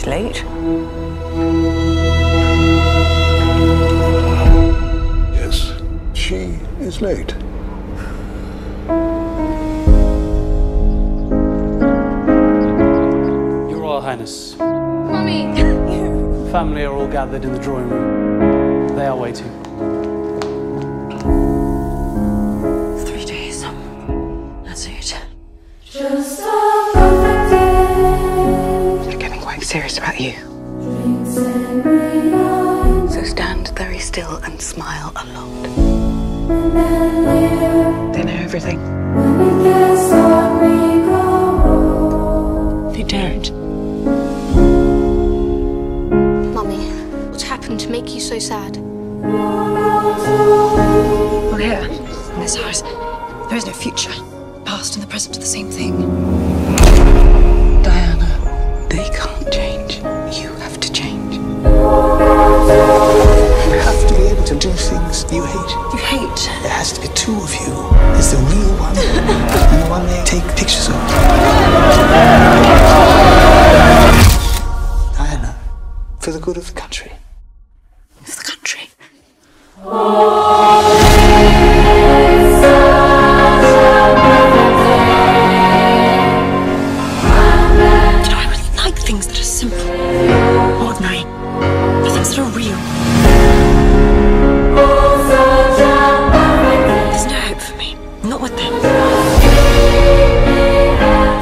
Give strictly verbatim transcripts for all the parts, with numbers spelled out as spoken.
She's late. Yes, she is late. Your Royal Highness. Mummy. Family are all gathered in the drawing room. They are waiting. Three days. That's it. Just a perfect day. They're getting quite serious about you. So stand very still and smile a lot. They know everything. They don't. To make you so sad. Well, here, in this house, there is no future. Past and the present are the same thing. Diana, they can't change. You have to change. You have to be able to do things you hate. You hate? There has to be two of you. There's the real one and the one they take pictures of. Diana, for the good of the country. It's the country. You know, I really like things that are simple, ordinary, but things that are real. There's no hope for me. Not with them.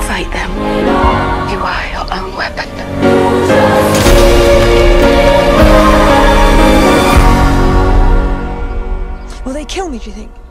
Fight them. You are your own weapon. Will they kill me, do you think?